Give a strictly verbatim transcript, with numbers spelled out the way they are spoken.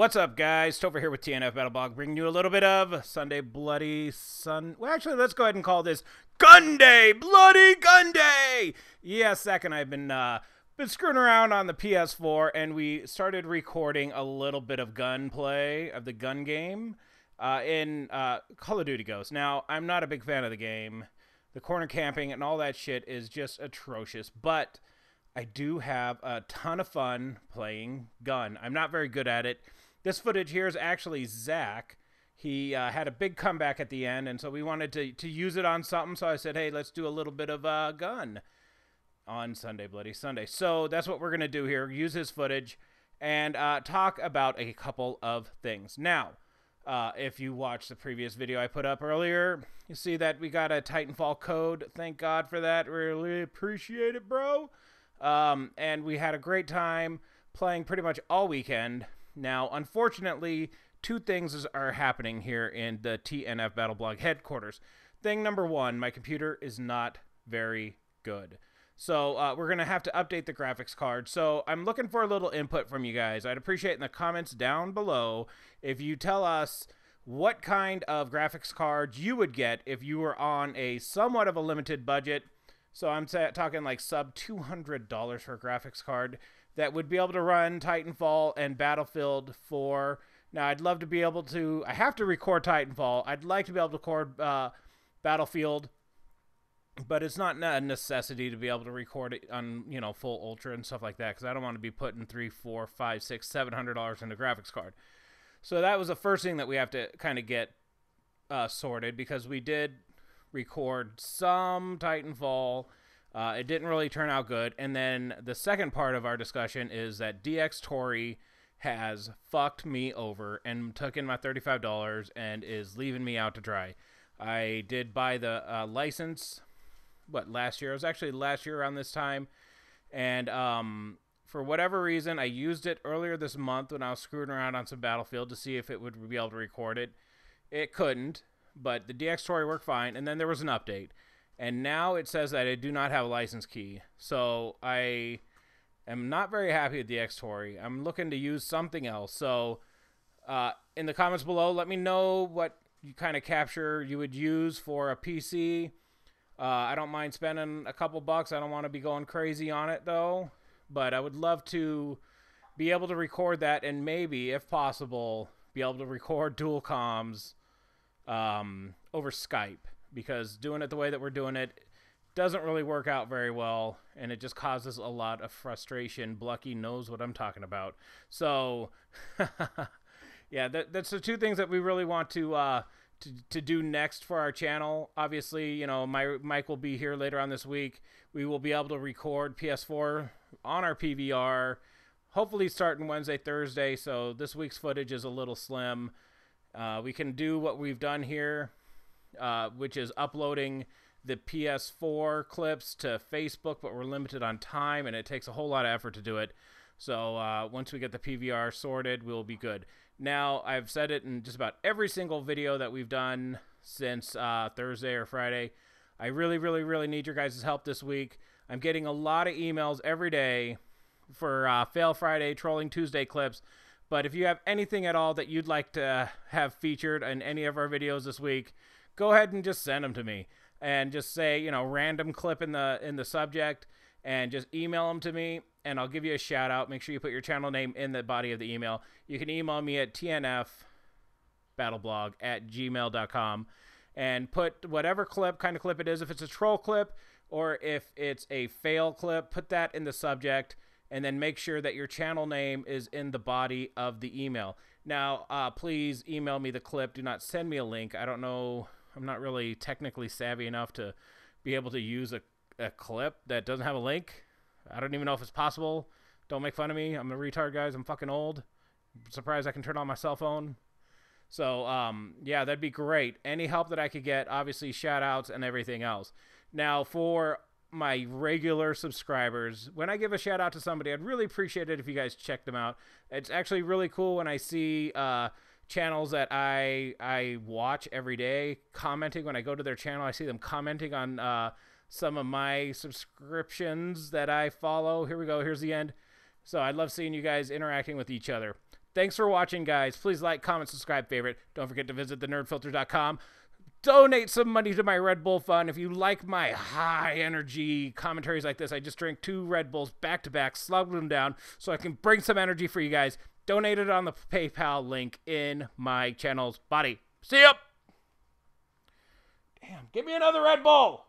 What's up, guys? Topher here with T N F BattleBlog, bringing you a little bit of Sunday Bloody Sun... Well, actually, let's go ahead and call this Gun Day! Bloody Gun Day! Yeah, Zak and I have been, uh, been screwing around on the P S four, and we started recording a little bit of gunplay of the gun game uh, in uh, Call of Duty Ghosts. Now, I'm not a big fan of the game. The corner camping and all that shit is just atrocious, but I do have a ton of fun playing gun. I'm not very good at it. This footage here is actually Zak. He uh, had a big comeback at the end, and so we wanted to, to use it on something. So I said, hey, let's do a little bit of uh, gun on Sunday Bloody Sunday. So that's what we're going to do here, use his footage and uh, talk about a couple of things. Now, uh, if you watched the previous video I put up earlier, you see that we got a Titanfall code. Thank God for that. Really appreciate it, bro. Um, and we had a great time playing pretty much all weekend. Now, unfortunately, two things are happening here in the T N F BattleBlog headquarters. Thing number one, my computer is not very good. So uh, we're going to have to update the graphics card. So I'm looking for a little input from you guys. I'd appreciate in the comments down below if you tell us what kind of graphics card you would get if you were on a somewhat of a limited budget. So I'm talking like sub two hundred dollars for a graphics card that would be able to run Titanfall and Battlefield four. Now, I'd love to be able to... I have to record Titanfall. I'd like to be able to record uh, Battlefield, but it's not a necessity to be able to record it on, you know, full ultra and stuff like that, because I don't want to be putting three, four, five, six, seven hundred dollars in a graphics card. So that was the first thing that we have to kind of get uh, sorted, because we did record some Titanfall. Uh, it didn't really turn out good. And then the second part of our discussion is that DXTory has fucked me over and took in my thirty-five dollars and is leaving me out to dry. I did buy the uh, license, what, last year? It was actually last year around this time. And um, for whatever reason, I used it earlier this month when I was screwing around on some Battlefield to see if it would be able to record it. It couldn't. But the DXTory worked fine, and then there was an update. And now it says that I do not have a license key. So I am not very happy with DXTory. I'm looking to use something else. So uh, in the comments below, let me know what you kind of capture you would use for a P C. Uh, I don't mind spending a couple bucks. I don't want to be going crazy on it, though. But I would love to be able to record that and maybe, if possible, be able to record dual comms um over Skype, because doing it the way that we're doing it doesn't really work out very well, and it just causes a lot of frustration. Blucky knows what I'm talking about. So yeah, that, that's the two things that we really want to uh to, to do next for our channel. Obviously, you know, my Mike will be here later on this week. We will be able to record P S four on our P V R, hopefully starting Wednesday, Thursday. So this week's footage is a little slim. Uh, we can do what we've done here, uh, which is uploading the P S four clips to Facebook, but we're limited on time, and it takes a whole lot of effort to do it. So uh, once we get the P V R sorted, we'll be good. Now, I've said it in just about every single video that we've done since uh, Thursday or Friday. I really, really, really need your guys' help this week. I'm getting a lot of emails every day for uh, Fail Friday, Trolling Tuesday clips. But if you have anything at all that you'd like to have featured in any of our videos this week, go ahead and just send them to me. And just say, you know, random clip in the in the subject, and just email them to me, and I'll give you a shout out. Make sure you put your channel name in the body of the email. You can email me at T N F battleblog at gmail dot com and put whatever clip, kind of clip it is. If it's a troll clip or if it's a fail clip, put that in the subject. And then make sure that your channel name is in the body of the email. Now, uh, please email me the clip. Do not send me a link. I don't know. I'm not really technically savvy enough to be able to use a, a clip that doesn't have a link. I don't even know if it's possible. Don't make fun of me. I'm a retard, guys. I'm fucking old. I'm surprised I can turn on my cell phone. So, um, yeah, that'd be great. Any help that I could get, obviously, shout outs and everything else. Now, for my regular subscribers, when I give a shout out to somebody, I'd really appreciate it if you guys check them out. It's actually really cool when I see uh, channels that I I watch every day commenting. When I go to their channel, I see them commenting on uh, some of my subscriptions that I follow. Here we go. Here's the end. So I love seeing you guys interacting with each other. Thanks for watching, guys. Please like, comment, subscribe, favorite. Don't forget to visit the nerd filter dot com. Donate some money to my Red Bull fund. If you like my high-energy commentaries like this, I just drank two Red Bulls back-to-back, slogged them down, so I can bring some energy for you guys. Donate it on the PayPal link in my channel's body. See ya! Damn, give me another Red Bull!